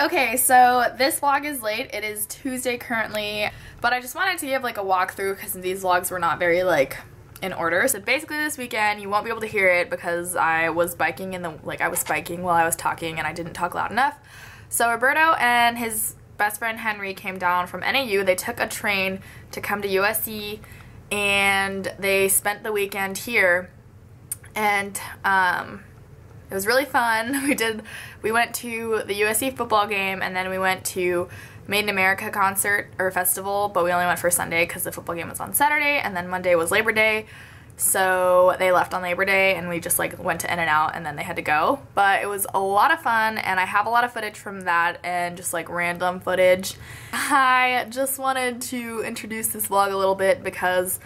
Okay, so this vlog is late. It is Tuesday currently, but I just wanted to give like a walkthrough because these vlogs were not very like in order. So basically this weekend, you won't be able to hear it because I was biking in the, like I was biking while I was talking and I didn't talk loud enough. So Roberto and his best friend Henry came down from NAU. They took a train to come to USC and they spent the weekend here, and it was really fun. We went to the USC football game, and then we went to Made in America concert or festival, but we only went for Sunday because the football game was on Saturday, and then Monday was Labor Day. So they left on Labor Day and we just like went to In-N-Out and then they had to go. But it was a lot of fun and I have a lot of footage from that and just like random footage. I just wanted to introduce this vlog a little bit because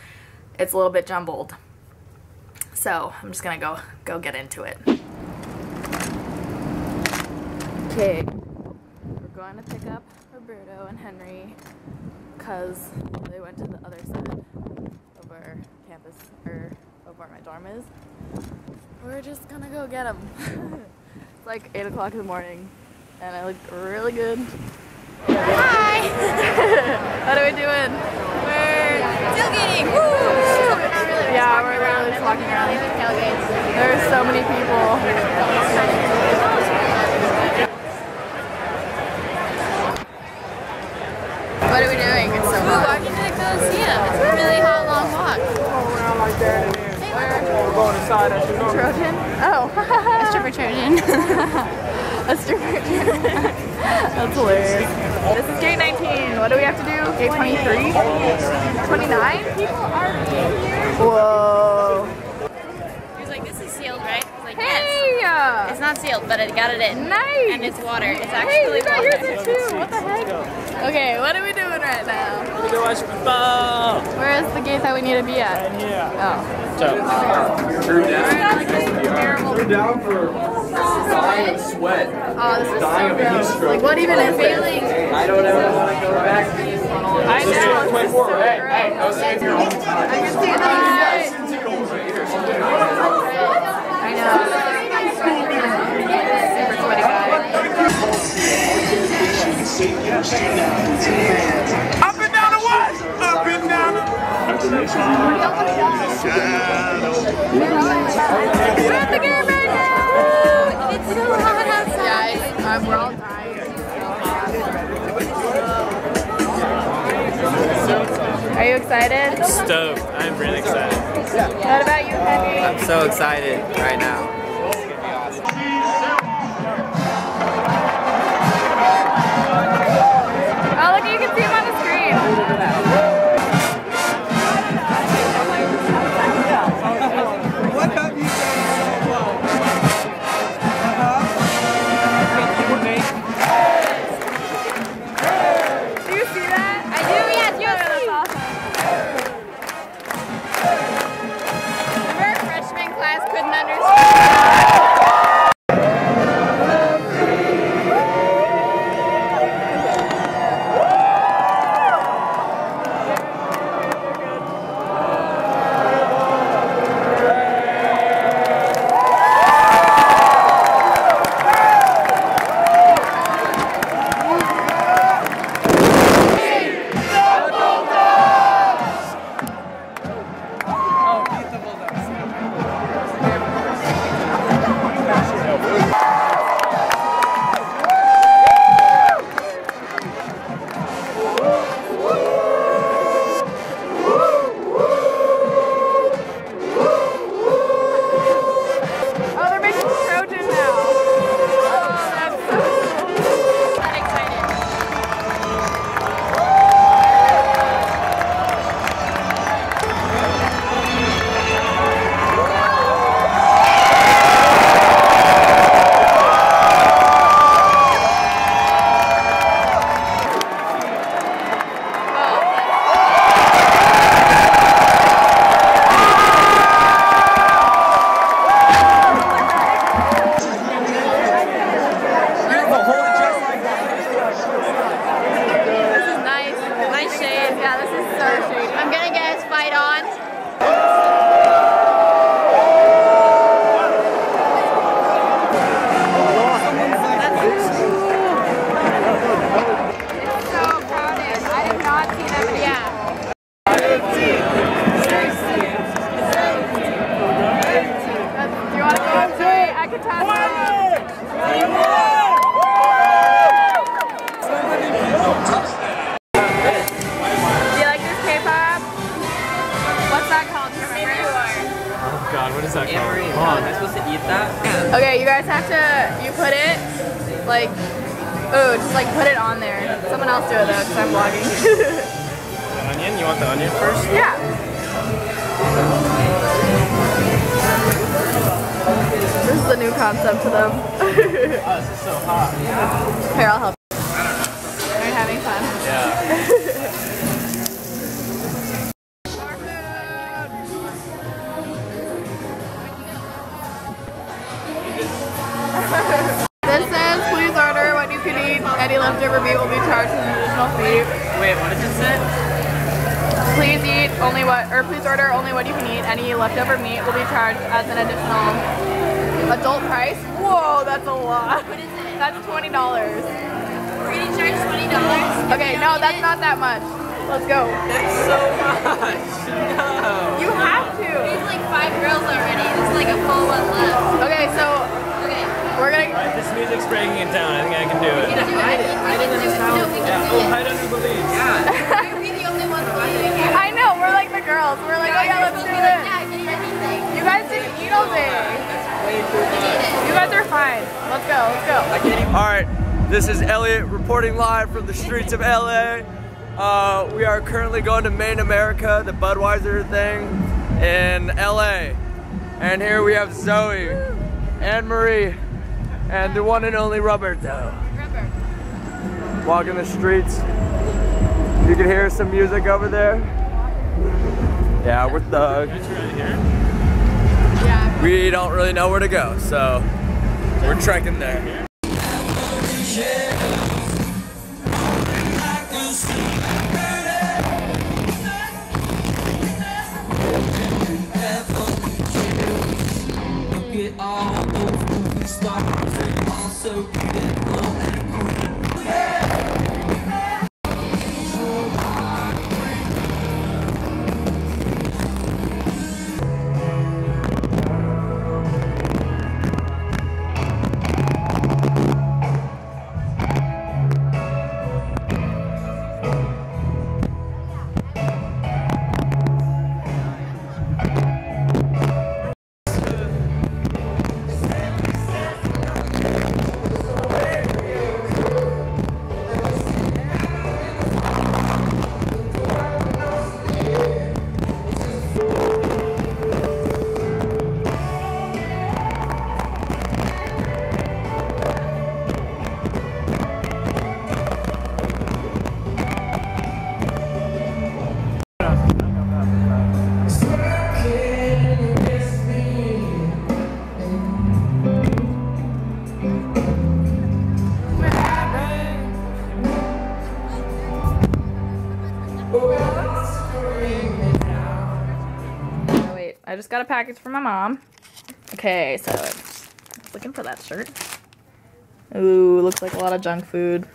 it's a little bit jumbled. So I'm just gonna go get into it. Okay, we're going to pick up Roberto and Henry because they went to the other side of our campus, or of where my dorm is. We're just gonna go get them. It's like 8 o'clock in the morning and I look really good. Hi! What are we doing? We're tailgating! Woo! Yeah, we're really just walking around. There are so many people. What are we doing? It's so hot. We're walking to the Coliseum. It's a really hot, long walk. We're going inside. Trojan? Oh. A stripper Trojan. A stripper Trojan. That's hilarious. This is gate 19. What do we have to do? Gate 23? 29? People are in here. Whoa. He was like, this is sealed, right? I was like, hey! Yes. It's not sealed, but it got it in. Nice! And it's water. It's actually water. Hey, you got yours in too. What the heck? Okay, what are we doing right now? We're doing ice cream ball. Where is the gate that we need to be at? Right here. Oh. We're down. We're down for dying of sweat. Oh, this is dying so gross. Like, what even is failing? I don't ever want to go back. I know. 24, hey, hey, no save your own time. I can see it. I know. Super sweaty guy. Up and down the what? Up and down the We're at the game right now! It's so hot outside. Yeah, we're all tired. Are you excited? Stoked. I'm really excited. What about you, Henry? I'm so excited right now. Oh, look, you can see him on the screen. What up, you guys? Do you see that? I do, yes, you see. That's awesome. Remember, freshman class couldn't understand. like, oh, just like put it on there. Someone else do it though, because I'm vlogging. Onion? You want the onion first? Yeah. This is a new concept to them. Oh, this is so hot. Here, I'll help. Are you having fun? Yeah. This says, please order what you can eat. Any leftover meat will be charged an additional fee. Wait, what did it say? Please eat only what, or please order only what you can eat. Any leftover meat will be charged as an additional adult price. Whoa, that's a lot. What is it? That's $20. We're getting charged $20? Okay, no, that's not that much. Let's go. That's so much. No. You have to. There's like 5 girls already. There's like a full one left. Okay, so we're gonna. All right, this music's breaking it down. I think I can do it. You can do it. I didn't understand. Yeah. Oh, I don't believe. Yeah. I know, we're like the girls. We're like, oh yeah, let's do this. You guys didn't eat all day. You guys are fine. Let's go, let's go. Alright, this is Elliot reporting live from the streets of LA. We are currently going to Made in America, the Budweiser thing in LA. And here we have Zoe, Anne Marie, and the one and only Roberto. Walking the streets. You can hear some music over there. Yeah, we're thugs. We don't really know where to go, so we're trekking there. I just got a package from my mom. Okay, so I'm looking for that shirt. Ooh, looks like a lot of junk food.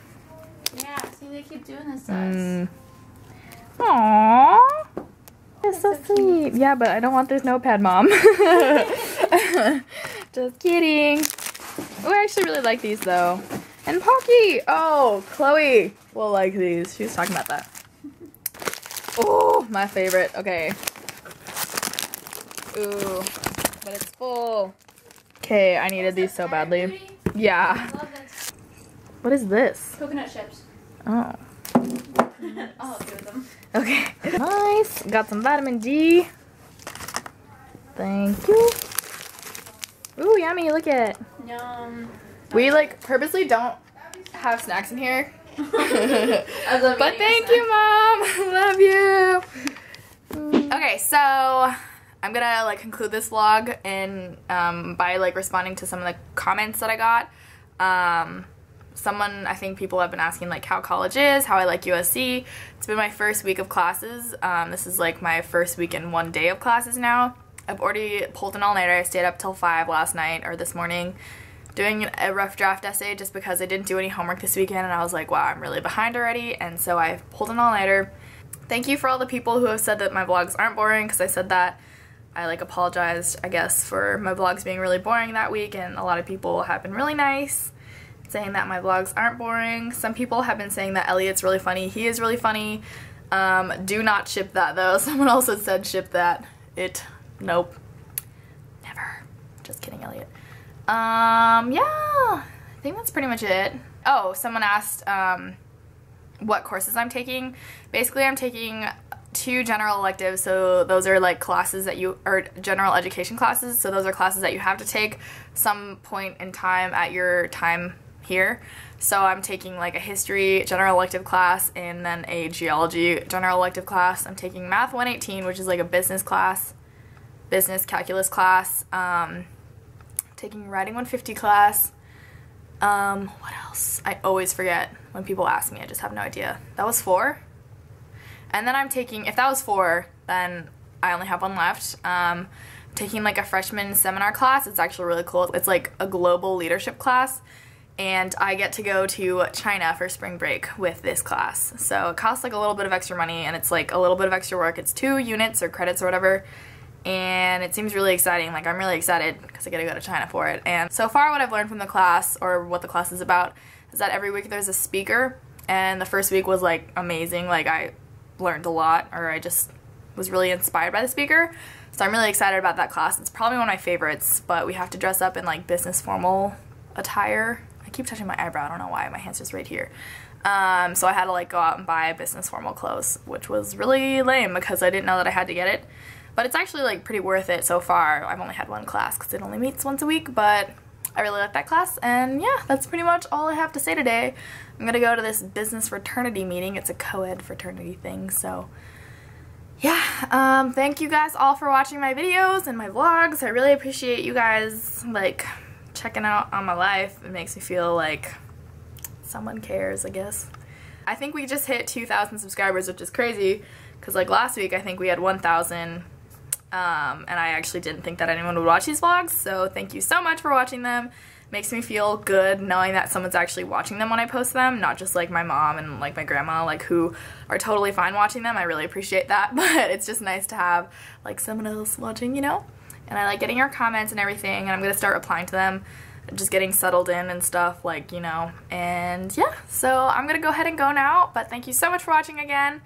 Yeah, see, they keep doing this size. Aww. That's so sweet. Yeah, but I don't want this notepad, Mom. Just kidding. Oh, I actually really like these, though. And Pocky. Oh, Chloe will like these. She was talking about that. Oh, my favorite. Okay. Ooh, but it's full. Okay, I needed these so badly. Yeah. What is this? Coconut chips. Oh. I'll help you with them. Okay. Nice. Got some vitamin D. Thank you. Ooh, yummy. Look at it. Yum. We like purposely don't have snacks in here. But thank you, Mom. Love you. Okay, so I'm gonna like conclude this vlog and by like responding to some of the comments that I got. Someone, I think people have been asking like how college is, how I like USC. It's been my first week of classes. This is like my first week and one day of classes now. I've already pulled an all-nighter. I stayed up till 5 last night or this morning doing a rough draft essay just because I didn't do any homework this weekend and I was like, wow, I'm really behind already, and so I've pulled an all-nighter. Thank you for all the people who have said that my vlogs aren't boring, because I said that. I like apologized, I guess, for my vlogs being really boring that week, and a lot of people have been really nice saying that my vlogs aren't boring. Some people have been saying that Elliot's really funny. He is really funny. Do not ship that though. Someone also said ship that. Nope. Never. Just kidding, Elliot. Yeah. think that's pretty much it. Oh, someone asked what courses I'm taking. Basically, I'm taking 2 general electives, so those are like classes that you, or general education classes, so those are classes that you have to take some point in time at your time here. So I'm taking like a history general elective class and then a geology general elective class. I'm taking Math 118, which is like a business class, business calculus class, taking writing 150 class, what else? I always forget when people ask me, I just have no idea. That was 4? And then I'm taking, if that was 4, then I only have 1 left. I'm taking like a freshman seminar class. It's actually really cool. It's like a global leadership class, and I get to go to China for spring break with this class. So it costs like a little bit of extra money, and it's like a little bit of extra work. It's 2 units or credits or whatever, and it seems really exciting. Like, I'm really excited because I get to go to China for it. And so far what I've learned from the class, or what the class is about, is that every week there's a speaker, and the first week was like amazing. Like, I learned a lot, or I just was really inspired by the speaker. So I'm really excited about that class. It's probably one of my favorites, but we have to dress up in like business formal attire. I keep touching my eyebrow, I don't know why, my hand's just right here. So I had to like go out and buy business formal clothes, which was really lame because I didn't know that I had to get it. But it's actually like pretty worth it so far. I've only had 1 class because it only meets once a week, but I really like that class. And yeah, that's pretty much all I have to say today. I'm gonna go to this business fraternity meeting. It's a co-ed fraternity thing, so yeah. Thank you guys all for watching my videos and my vlogs. I really appreciate you guys like checking out on my life. It makes me feel like someone cares, I guess. I think we just hit 2,000 subscribers, which is crazy because like last week I think we had 1,000. And I actually didn't think that anyone would watch these vlogs, so thank you so much for watching them. Makes me feel good knowing that someone's actually watching them when I post them, not just like my mom and like my grandma, like, who are totally fine watching them. I really appreciate that, but it's just nice to have like someone else watching, you know? And I like getting your comments and everything, and I'm gonna start replying to them, just getting settled in and stuff, like, you know. And yeah, so I'm gonna go ahead and go now, but thank you so much for watching again, and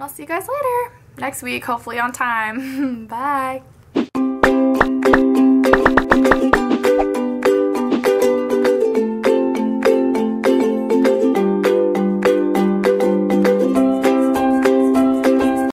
I'll see you guys later. Next week, hopefully on time. Bye.